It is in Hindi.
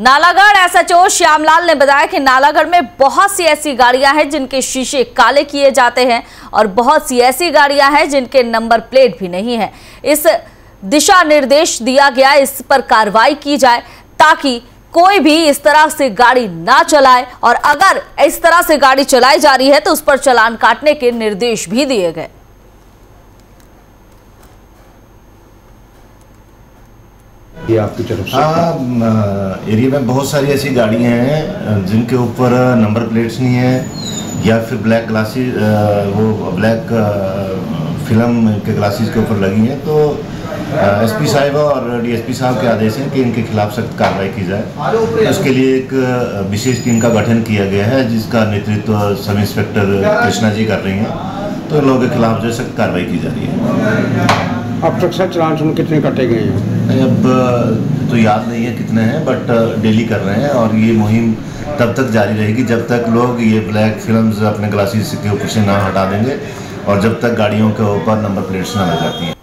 नालागढ़ एसएचओ श्यामलाल ने बताया कि नालागढ़ में बहुत सी ऐसी गाड़ियां हैं जिनके शीशे काले किए जाते हैं और बहुत सी ऐसी गाड़ियां हैं जिनके नंबर प्लेट भी नहीं है। इस दिशा निर्देश दिया गया, इस पर कार्रवाई की जाए ताकि कोई भी इस तरह से गाड़ी ना चलाए, और अगर इस तरह से गाड़ी चलाई जा रही है तो उस पर चालान काटने के निर्देश भी दिए गए। ये आपकी तरफ से? हाँ, एरिया में बहुत सारी ऐसी गाड़ियाँ हैं जिनके ऊपर नंबर प्लेट्स नहीं है, या फिर ब्लैक ग्लासेस, वो ब्लैक फिल्म के ग्लासेस के ऊपर लगी हैं। तो एसपी साहब और डीएसपी साहब के आदेश हैं कि इनके खिलाफ सख्त कार्रवाई की जाए। उसके लिए एक विशेष टीम का गठन किया गया है जिसका नेतृत्व सब इंस्पेक्टर कृष्णा जी कर रही हैं। तो इन लोगों के खिलाफ जो सख्त कार्रवाई की जा रही है। अब तक सर चालान कितने कटे गए हैं? अब तो याद नहीं है कितने हैं, बट डेली कर रहे हैं और ये मुहिम तब तक जारी रहेगी जब तक लोग ये ब्लैक फिल्म्स अपने ग्लासेस के ऊपर से ना हटा देंगे और जब तक गाड़ियों के ऊपर नंबर प्लेट्स ना लग जाती हैं।